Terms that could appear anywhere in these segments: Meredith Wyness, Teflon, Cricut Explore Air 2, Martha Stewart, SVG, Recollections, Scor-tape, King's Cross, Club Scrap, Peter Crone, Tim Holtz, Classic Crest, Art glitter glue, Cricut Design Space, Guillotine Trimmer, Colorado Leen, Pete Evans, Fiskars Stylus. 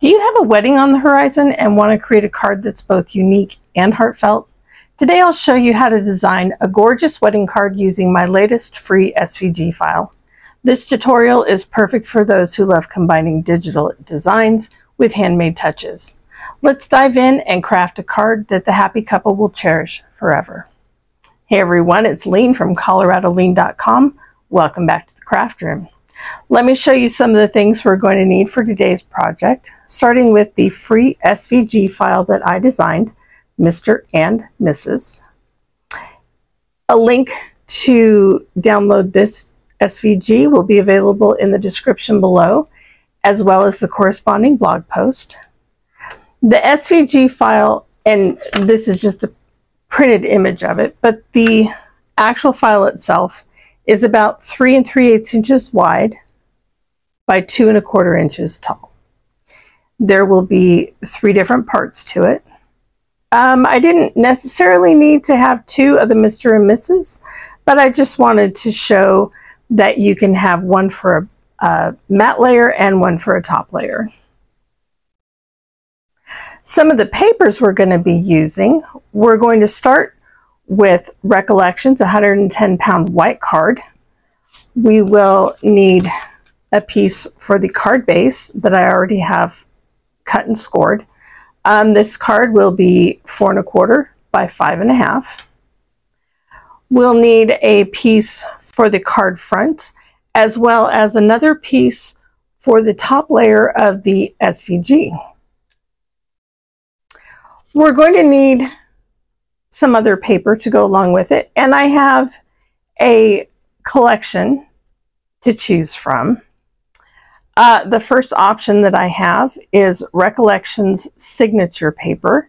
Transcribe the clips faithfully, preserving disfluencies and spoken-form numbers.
Do you have a wedding on the horizon and want to create a card that's both unique and heartfelt? Today I'll show you how to design a gorgeous wedding card using my latest free S V G file. This tutorial is perfect for those who love combining digital designs with handmade touches. Let's dive in and craft a card that the happy couple will cherish forever. Hey everyone, it's Lean from Colorado Lean dot com. Welcome back to the craft room. Let me show you some of the things we're going to need for today's project, starting with the free S V G file that I designed, Mister and Missus A link to download this S V G will be available in the description below, as well as the corresponding blog post. The S V G file, and this is just a printed image of it, but the actual file itself is about three and three-eighths inches wide by two and a quarter inches tall. There will be three different parts to it. Um, I didn't necessarily need to have two of the Mister and Missus, but I just wanted to show that you can have one for a, a matte layer and one for a top layer. Some of the papers we're going to be using, we're going to start with Recollections, one hundred ten pound white card. We will need a piece for the card base that I already have cut and scored. Um, this card will be four and a quarter by five and a half. We'll need a piece for the card front, as well as another piece for the top layer of the S V G. We're going to need some other paper to go along with it, and I have a collection to choose from. Uh, the first option that I have is Recollections signature paper.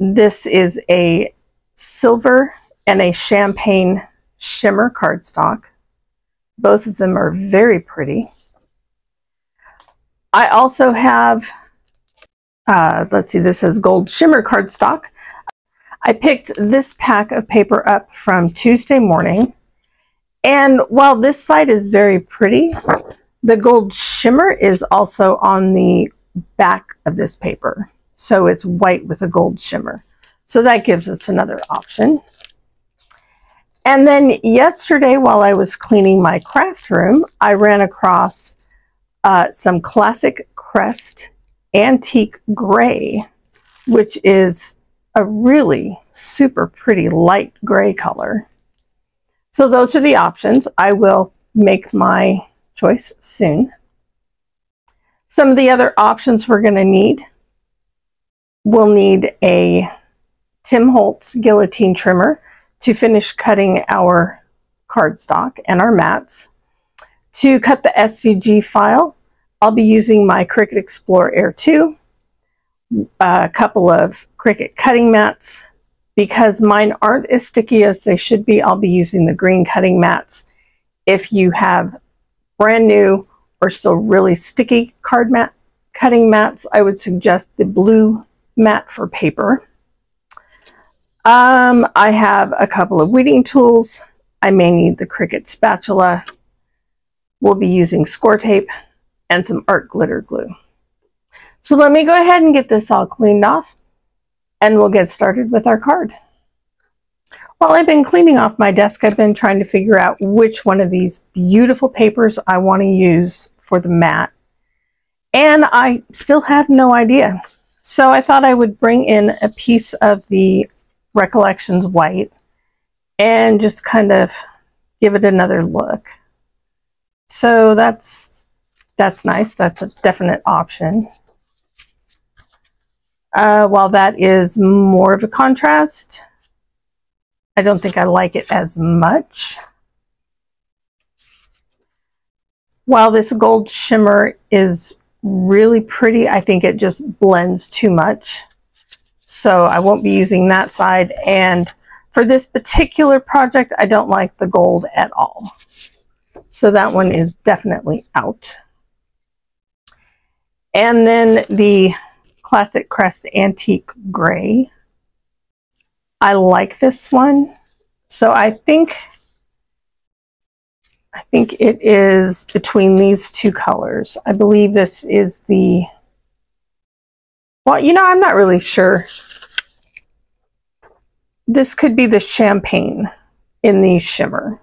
This is a silver and a champagne shimmer cardstock. Both of them are very pretty. I also have, uh, let's see, this is gold shimmer cardstock. I picked this pack of paper up from Tuesday morning, and while this side is very pretty, the gold shimmer is also on the back of this paper, so it's white with a gold shimmer. So that gives us another option. And then yesterday, while I was cleaning my craft room, I ran across uh, some Classic Crest Antique Gray, which is a really super pretty light gray color. So those are the options. I will make my choice soon. Some of the other options we're going to need. We'll need a Tim Holtz guillotine trimmer to finish cutting our cardstock and our mats. To cut the S V G file, I'll be using my Cricut Explore Air two. A couple of Cricut cutting mats. Because mine aren't as sticky as they should be, I'll be using the green cutting mats. If you have brand new or still really sticky card mat cutting mats, I would suggest the blue mat for paper. Um, I have a couple of weeding tools. I may need the Cricut spatula. We'll be using Scor-tape and some Art glitter glue. So let me go ahead and get this all cleaned off, and we'll get started with our card. While I've been cleaning off my desk, I've been trying to figure out which one of these beautiful papers I want to use for the mat, and I still have no idea. So I thought I would bring in a piece of the Recollections white and just kind of give it another look. So that's, that's nice. That's a definite option. Uh, while that is more of a contrast, I don't think I like it as much. While this gold shimmer is really pretty, I think it just blends too much. So I won't be using that side. And for this particular project, I don't like the gold at all. So that one is definitely out. And then the Classic Crest Antique Gray. I like this one, so I think I think it is between these two colors. I believe this is the, well, you know, I'm not really sure. This could be the champagne in the shimmer.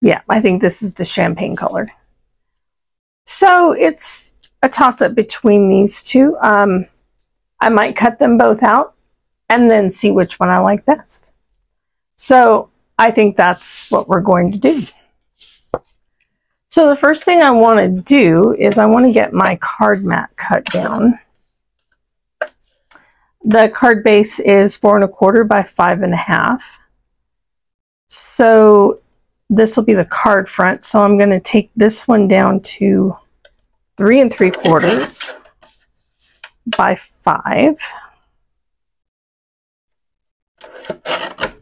Yeah, I think this is the champagne color. So it's a toss-up between these two. Um, I might cut them both out and then see which one I like best. So I think that's what we're going to do. So the first thing I want to do is I want to get my card mat cut down. The card base is four and a quarter by five and a half. So this will be the card front. So I'm going to take this one down to three and three quarters by five. So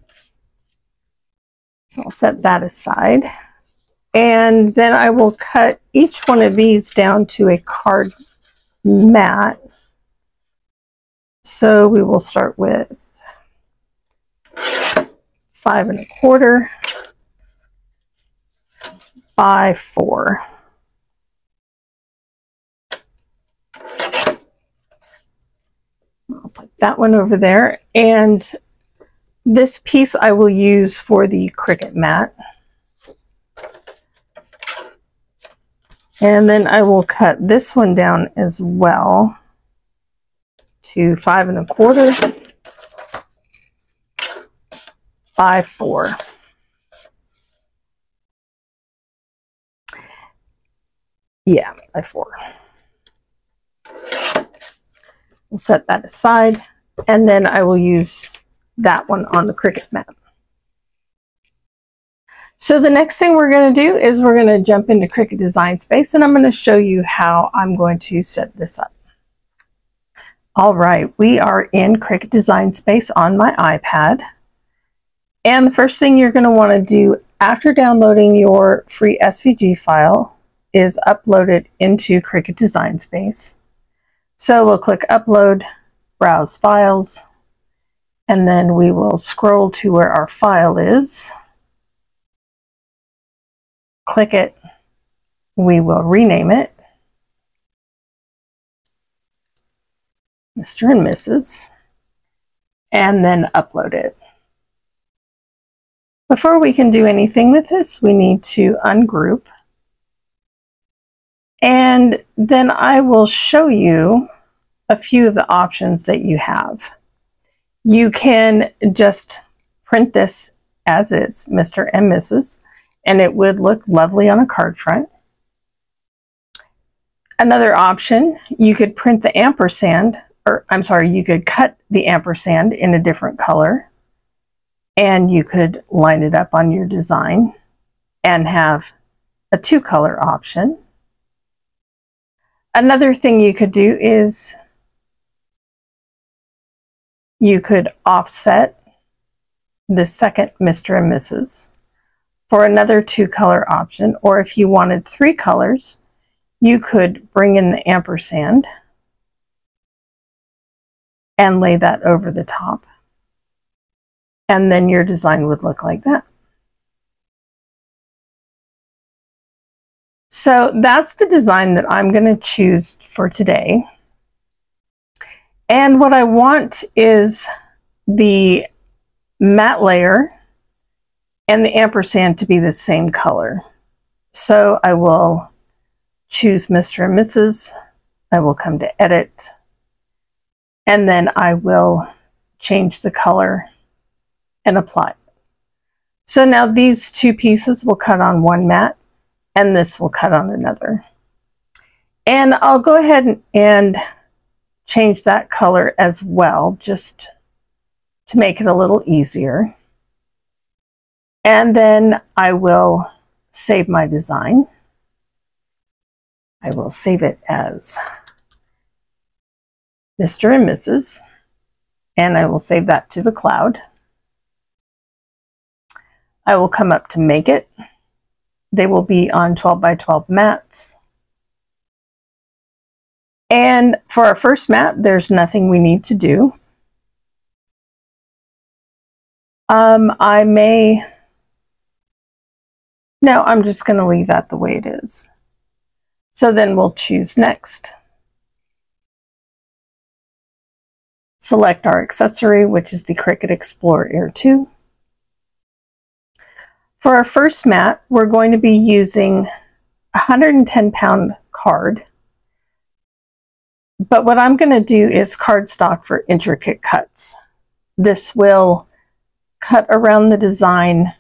I'll set that aside. And then I will cut each one of these down to a card mat. So we will start with five and a quarter by four. I'll put that one over there. And this piece I will use for the Cricut mat. And then I will cut this one down as well to five and a quarter by four. Yeah, by four. We'll set that aside, and then I will use that one on the Cricut mat. So the next thing we're going to do is we're going to jump into Cricut Design Space, and I'm going to show you how I'm going to set this up. All right, we are in Cricut Design Space on my iPad. And the first thing you're going to want to do after downloading your free S V G file is upload it into Cricut Design Space. So we'll click Upload, Browse Files, and then we will scroll to where our file is. Click it. We will rename it Mister and Missus, and then upload it. Before we can do anything with this, we need to ungroup. And then I will show you a few of the options that you have. You can just print this as is, Mister and Missus, and it would look lovely on a card front. Another option, you could print the ampersand, or I'm sorry, you could cut the ampersand in a different color, and you could line it up on your design and have a two-color option. Another thing you could do is you could offset the second Mister and Missus for another two-color option, or if you wanted three colors, you could bring in the ampersand and lay that over the top, and then your design would look like that. So that's the design that I'm going to choose for today. And what I want is the matte layer and the ampersand to be the same color. So I will choose Mister and Missus. I will come to Edit, and then I will change the color and apply. So now these two pieces will cut on one mat, and this will cut on another. And I'll go ahead and change that color as well, just to make it a little easier. And then I will save my design. I will save it as Mister and Missus, and I will save that to the cloud. I will come up to Make It. They will be on twelve by twelve mats. And for our first mat, there's nothing we need to do. Um, I may No, I'm just going to leave that the way it is. So then we'll choose next. Select our accessory, which is the Cricut Explore Air two. For our first mat, we're going to be using a one hundred ten pound card. But what I'm going to do is cardstock for intricate cuts. This will cut around the design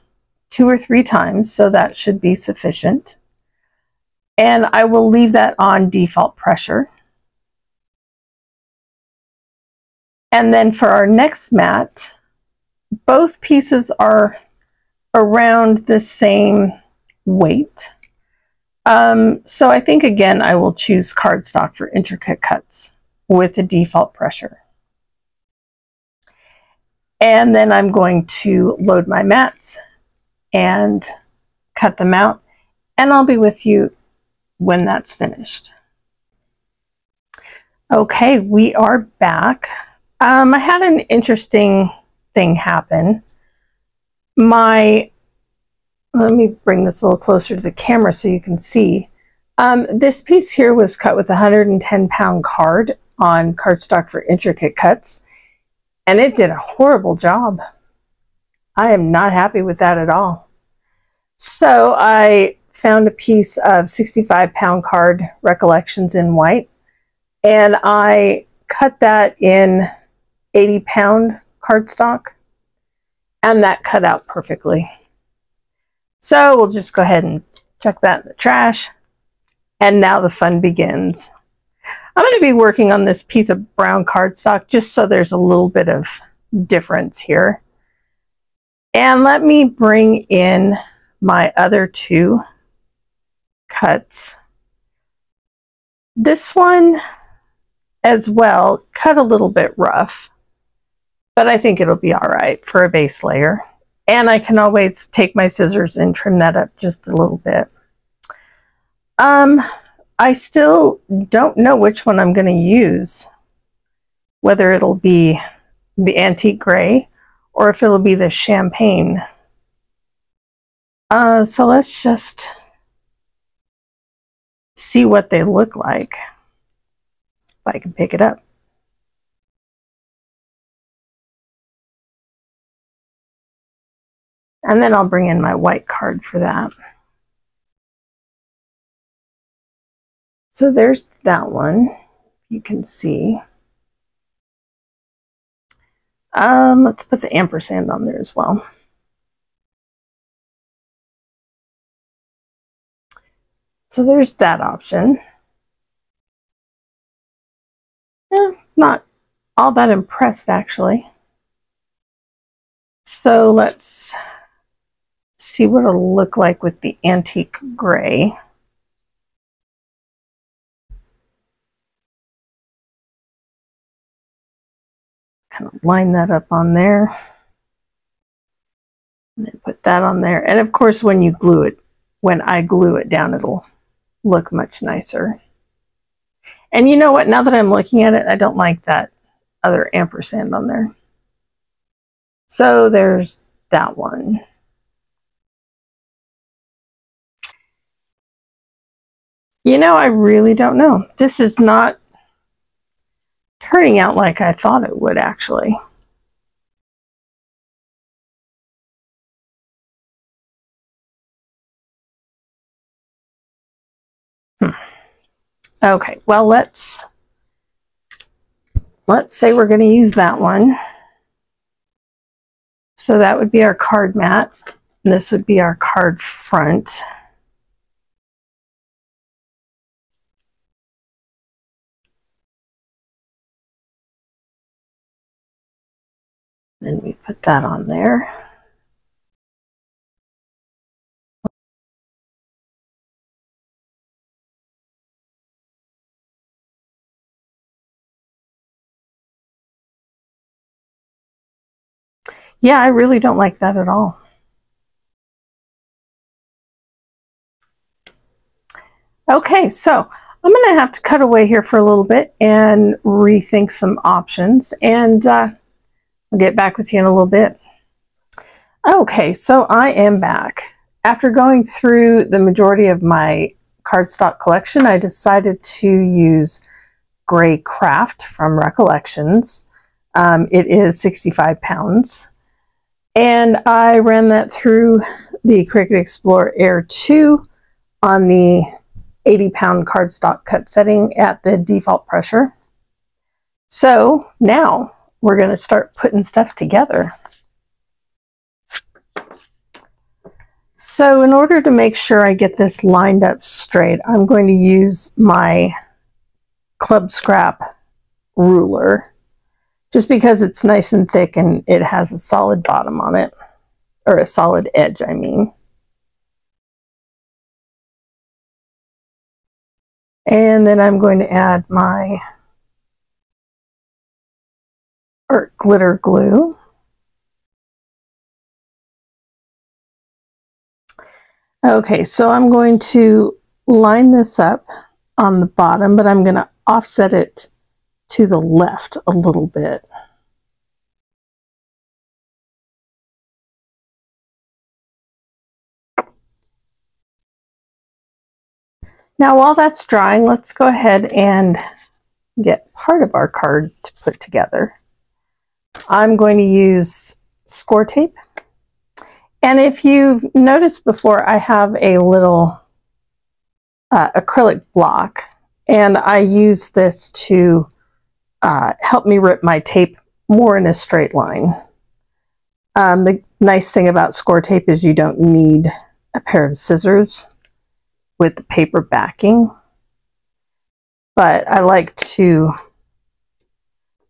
two or three times, so that should be sufficient. And I will leave that on default pressure. And then for our next mat, both pieces are around the same weight. Um, so I think again, I will choose cardstock for intricate cuts with the default pressure. And then I'm going to load my mats and cut them out, and I'll be with you when that's finished. Okay, we are back. Um, I had an interesting thing happen. My, let me bring this a little closer to the camera so you can see. Um, this piece here was cut with a one hundred ten pound card on cardstock for intricate cuts, and it did a horrible job. I am not happy with that at all. So I found a piece of sixty-five pound card, Recollections in white, and I cut that in eighty pound cardstock, and that cut out perfectly. So we'll just go ahead and chuck that in the trash, and now the fun begins. I'm going to be working on this piece of brown cardstock just so there's a little bit of difference here. And let me bring in my other two cuts. This one as well, cut a little bit rough, but I think it'll be all right for a base layer. And I can always take my scissors and trim that up just a little bit. Um, I still don't know which one I'm going to use, whether it'll be the antique gray or if it'll be the champagne. Uh, so let's just see what they look like, if I can pick it up. And then I'll bring in my white card for that. So there's that one, you can see. Um, let's put the ampersand on there as well. So there's that option. Eh, not all that impressed, actually. So let's see what it'll look like with the antique gray. Kind of line that up on there, and then put that on there. And of course, when you glue it, when I glue it down, it'll look much nicer. And you know what? Now that I'm looking at it, I don't like that other ampersand on there. So there's that one. You know, I really don't know. This is not turning out like I thought it would, actually. Hmm. Okay, well, let's let's say we're going to use that one. So that would be our card mat, and this would be our card front. Then we put that on there. Yeah, I really don't like that at all. Okay, so I'm going to have to cut away here for a little bit and rethink some options, and uh, I'll get back with you in a little bit. Okay, so I am back. After going through the majority of my cardstock collection, I decided to use Gray Craft from Recollections. Um, it is sixty-five pounds. And I ran that through the Cricut Explore Air two on the eighty pound cardstock cut setting at the default pressure. So now we're going to start putting stuff together. So in order to make sure I get this lined up straight, I'm going to use my Club Scrap ruler just because it's nice and thick and it has a solid bottom on it, or a solid edge, I mean. And then I'm going to add my Art Glitter Glue. Okay, so I'm going to line this up on the bottom, but I'm going to offset it to the left a little bit. Now while that's drying, let's go ahead and get part of our card to put together. I'm going to use Scor-tape. And if you've noticed before, I have a little uh, acrylic block, and I use this to uh, help me rip my tape more in a straight line. Um, the nice thing about Scor-tape is you don't need a pair of scissors with the paper backing, but I like to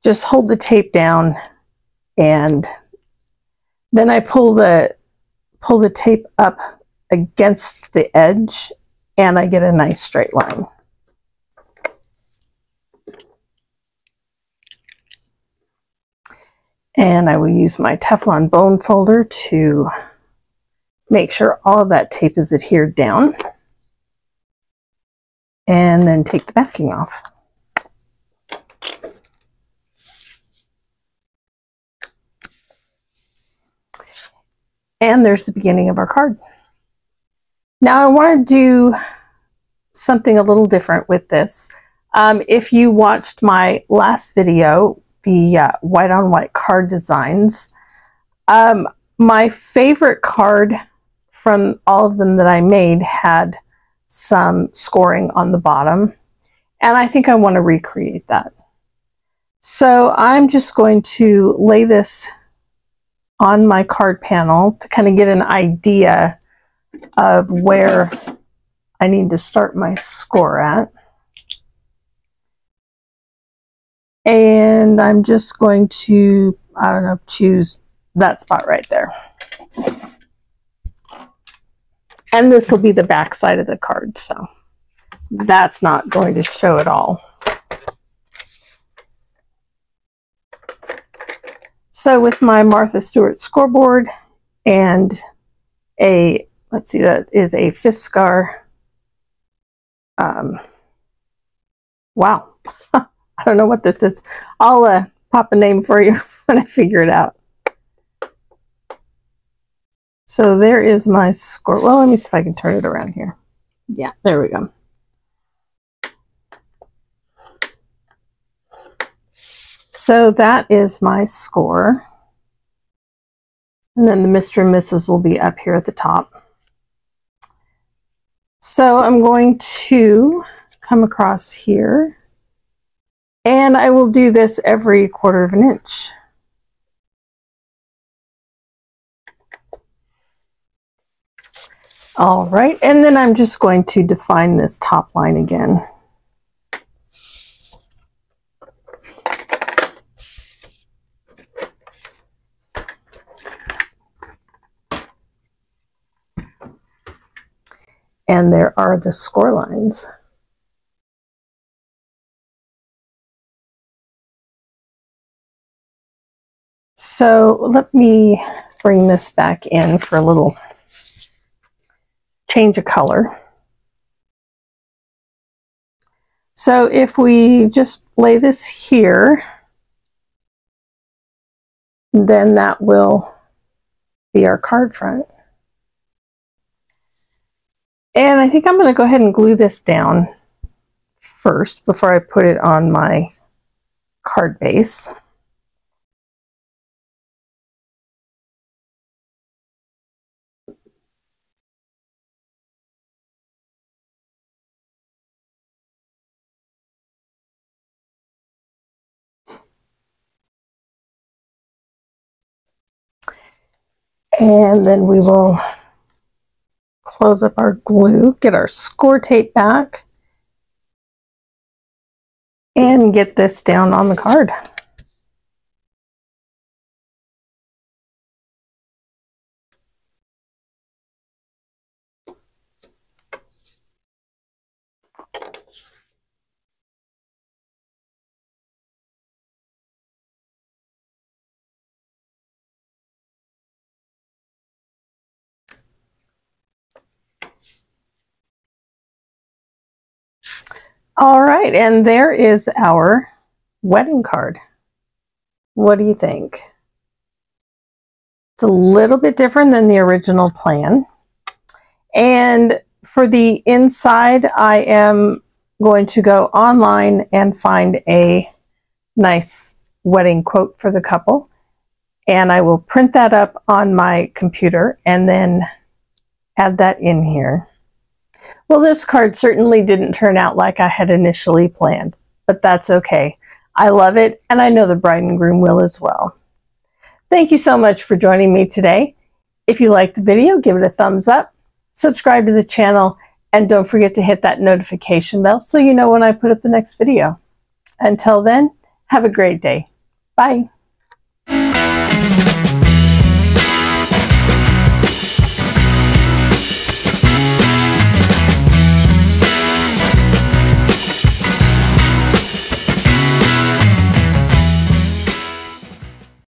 just hold the tape down and then I pull the pull the tape up against the edge and I get a nice straight line. And I will use my Teflon bone folder to make sure all of that tape is adhered down, and then take the backing off. And there's the beginning of our card. Now I want to do something a little different with this. Um, if you watched my last video, the uh, white on white card designs, um, my favorite card from all of them that I made had some scoring on the bottom, and I think I want to recreate that. So I'm just going to lay this on my card panel to kind of get an idea of where I need to start my score at. And I'm just going to, I don't know, choose that spot right there. And this will be the back side of the card, so that's not going to show at all. So with my Martha Stewart scoreboard and a, let's see, that is a Fiskars. Um, wow, I don't know what this is. I'll uh, pop a name for you when I figure it out. So there is my score. Well, let me see if I can turn it around here. Yeah, there we go. So that is my score, and then the Mister and Missus will be up here at the top. So I'm going to come across here, and I will do this every quarter of an inch. All right, and then I'm just going to define this top line again. And there are the score lines. So let me bring this back in for a little change of color. So if we just lay this here, then that will be our card front. And I think I'm going to go ahead and glue this down first before I put it on my card base. And then we will close up our glue, get our Scor-tape back, and get this down on the card. All right, and there is our wedding card. What do you think? It's a little bit different than the original plan. And for the inside, I am going to go online and find a nice wedding quote for the couple. And I will print that up on my computer and then add that in here. Well, this card certainly didn't turn out like I had initially planned, but that's okay. I love it, and I know the bride and groom will as well. Thank you so much for joining me today. If you liked the video, give it a thumbs up, subscribe to the channel, and don't forget to hit that notification bell so you know when I put up the next video. Until then, have a great day. Bye.